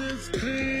understand.